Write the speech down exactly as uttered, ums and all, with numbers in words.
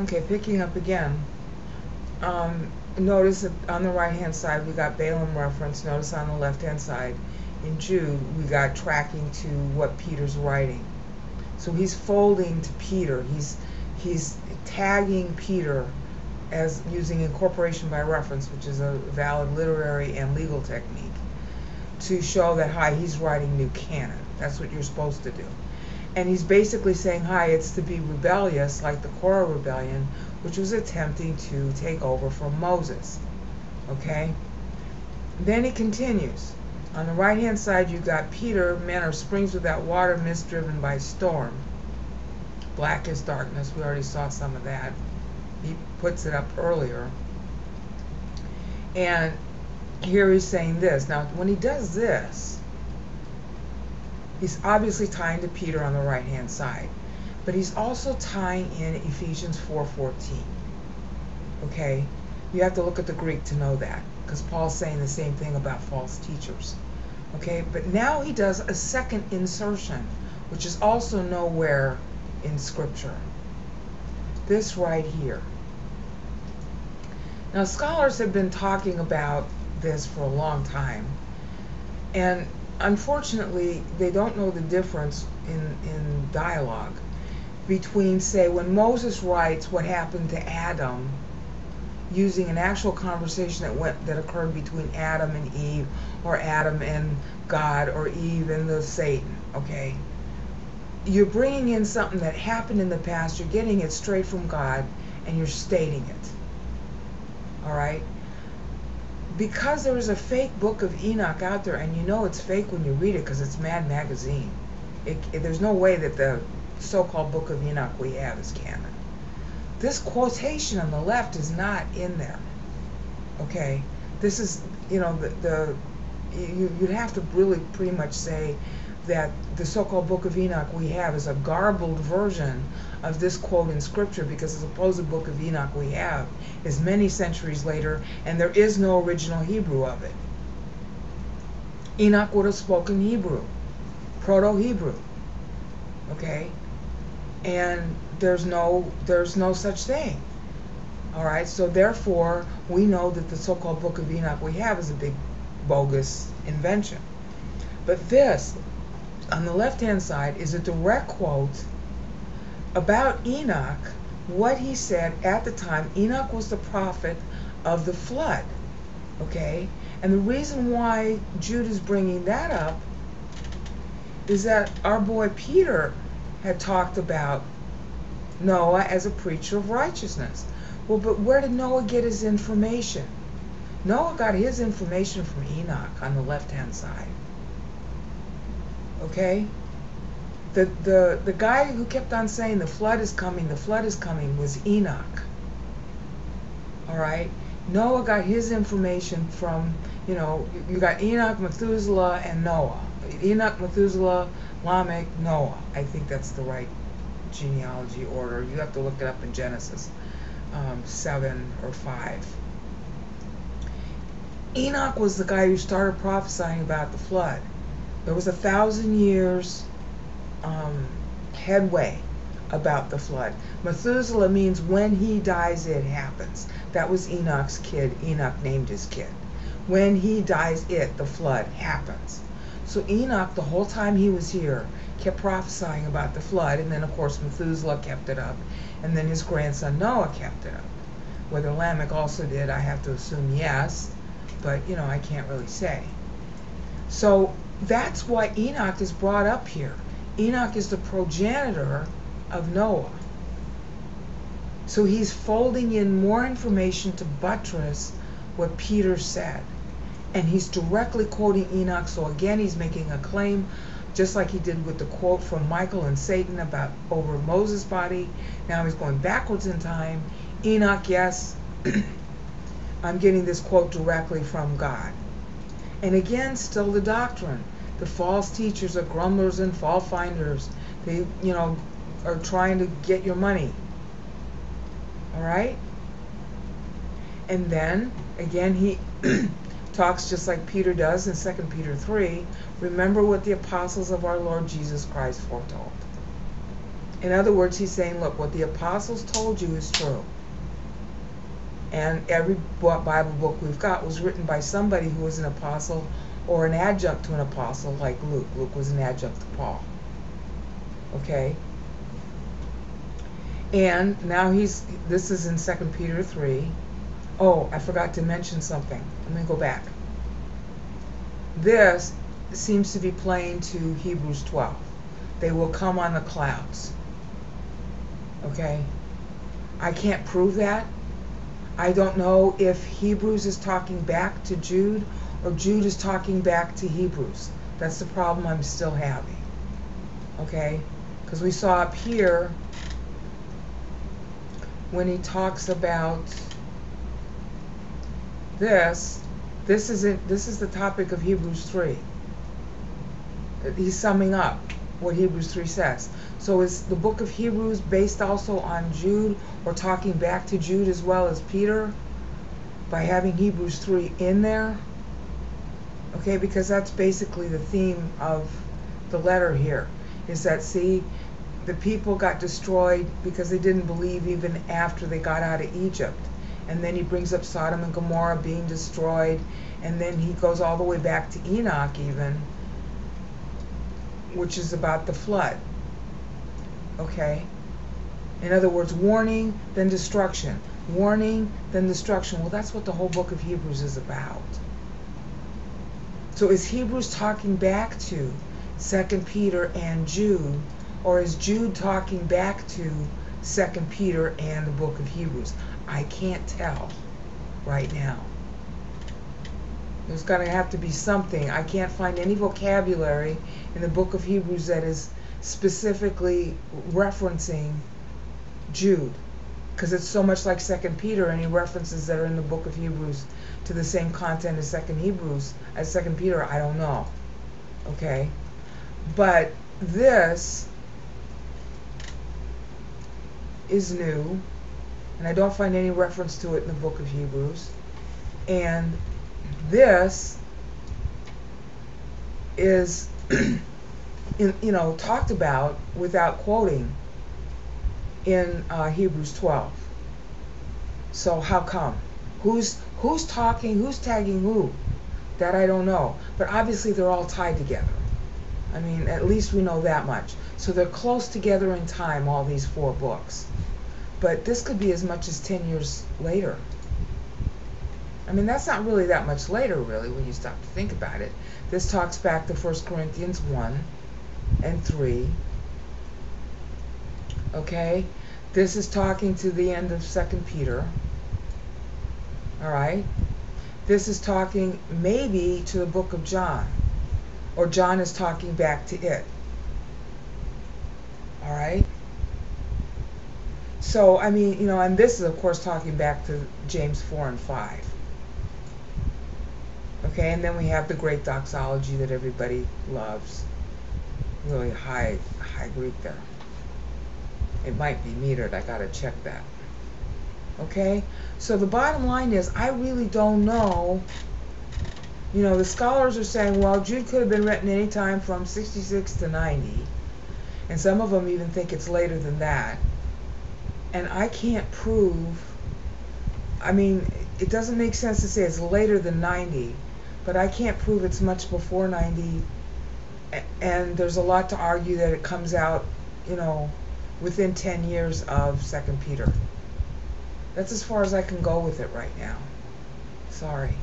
Okay, picking up again. Um, notice on the right-hand side we got Balaam reference. Notice on the left-hand side in Jude we got tracking to what Peter's writing. So he's folding to Peter. He's he's tagging Peter as using incorporation by reference, which is a valid literary and legal technique, to show that, hi, he's writing new canon. That's what you're supposed to do. And he's basically saying, hi, it's to be rebellious, like the Korah Rebellion, which was attempting to take over from Moses. Okay? Then he continues. On the right-hand side, you've got Peter, men are springs without water, mist driven by storm. Black is darkness. We already saw some of that. He puts it up earlier. And here he's saying this. Now, when he does this, he's obviously tying to Peter on the right-hand side, but he's also tying in Ephesians four fourteen. Okay? You have to look at the Greek to know that, because Paul's saying the same thing about false teachers. Okay? But now he does a second insertion, which is also nowhere in Scripture. This right here. Now, scholars have been talking about this for a long time, and unfortunately, they don't know the difference in, in dialogue between, say, when Moses writes what happened to Adam using an actual conversation that went that occurred between Adam and Eve, or Adam and God, or Eve and the Satan, okay? You're bringing in something that happened in the past, you're getting it straight from God, and you're stating it, all right? Because there is a fake Book of Enoch out there, and you know it's fake when you read it because it's Mad Magazine. It, it, there's no way that the so-called Book of Enoch we have is canon. This quotation on the left is not in there. Okay, this is, you know, the, the you, you'd have to really pretty much say that the so-called Book of Enoch we have is a garbled version of this quote in Scripture, because the supposed Book of Enoch we have is many centuries later, and there is no original Hebrew of it. Enoch would have spoken Hebrew, Proto-Hebrew, okay? And there's no, there's no such thing, all right? So therefore, we know that the so-called Book of Enoch we have is a big bogus invention. But this, on the left-hand side, is a direct quote about Enoch, what he said at the time. Enoch was the prophet of the flood, okay? And the reason why Jude is bringing that up is that our boy Peter had talked about Noah as a preacher of righteousness. Well, but where did Noah get his information? Noah got his information from Enoch on the left-hand side, okay? The, the, the guy who kept on saying the flood is coming, the flood is coming, was Enoch. All right? Noah got his information from, you know, you got Enoch, Methuselah, and Noah. Enoch, Methuselah, Lamech, Noah. I think that's the right genealogy order. You have to look it up in Genesis um, seven or five. Enoch was the guy who started prophesying about the flood. There was a thousand years Um, headway about the flood. Methuselah means when he dies it happens. That was Enoch's kid. Enoch named his kid. When he dies it, the flood happens. So Enoch, the whole time he was here, kept prophesying about the flood, and then of course Methuselah kept it up, and then his grandson Noah kept it up. Whether Lamech also did, I have to assume yes, but you know, I can't really say. So that's why Enoch is brought up here. Enoch is the progenitor of Noah. So he's folding in more information to buttress what Peter said. And he's directly quoting Enoch, so again he's making a claim, just like he did with the quote from Michael and Satan about over Moses' body. Now he's going backwards in time. Enoch, yes, I'm getting this quote directly from God. And again, still the doctrine. The false teachers are grumblers and fault finders. They, you know, are trying to get your money. All right? And then, again, he talks just like Peter does in Second Peter three. Remember what the apostles of our Lord Jesus Christ foretold. In other words, he's saying, look, what the apostles told you is true. And every Bible book we've got was written by somebody who was an apostle or an adjunct to an apostle, like Luke. Luke was an adjunct to Paul. Okay? And now he's, this is in Second Peter three. Oh, I forgot to mention something. Let me go back. This seems to be playing to Hebrews twelve. They will come on the clouds. Okay? I can't prove that. I don't know if Hebrews is talking back to Jude or Jude is talking back to Hebrews. That's the problem I'm still having. Okay? Because we saw up here when he talks about this, this is it, this is the topic of Hebrews three. He's summing up what Hebrews three says. So is the book of Hebrews based also on Jude or talking back to Jude as well as Peter by having Hebrews three in there? Okay, because that's basically the theme of the letter here, is that, see, the people got destroyed because they didn't believe even after they got out of Egypt. And then he brings up Sodom and Gomorrah being destroyed, and then he goes all the way back to Enoch even, which is about the flood. Okay? In other words, warning, then destruction. Warning, then destruction. Well, that's what the whole book of Hebrews is about. So is Hebrews talking back to Second Peter and Jude, or is Jude talking back to Second Peter and the book of Hebrews? I can't tell right now. There's going to have to be something. I can't find any vocabulary in the book of Hebrews that is specifically referencing Jude, because it's so much like Second Peter. Any references that are in the book of Hebrews to the same content as Second Hebrews as Second Peter, I don't know. Okay? But this is new, and I don't find any reference to it in the book of Hebrews. And this is in, you know, talked about without quoting in uh, Hebrews twelve. So how come? Who's who's talking? Who's tagging who? That I don't know. But obviously they're all tied together. I mean, at least we know that much. So they're close together in time, all these four books. But this could be as much as ten years later. I mean, that's not really that much later, really, when you stop to think about it. This talks back to First Corinthians one and three. Okay? This is talking to the end of Second Peter. All right? This is talking maybe to the book of John, or John is talking back to it. All right? So, I mean, you know, and this is, of course, talking back to James four and five. Okay, and then we have the great doxology that everybody loves. Really high, high Greek there. It might be metered. I gotta check that. Okay, so the bottom line is, I really don't know. You know, the scholars are saying, well, Jude could have been written any time from sixty-six to ninety, and some of them even think it's later than that. And I can't prove. I mean, it doesn't make sense to say it's later than ninety, but I can't prove it's much before ninety, and there's a lot to argue that it comes out, you know, within ten years of Second Peter. That's as far as I can go with it right now. Sorry.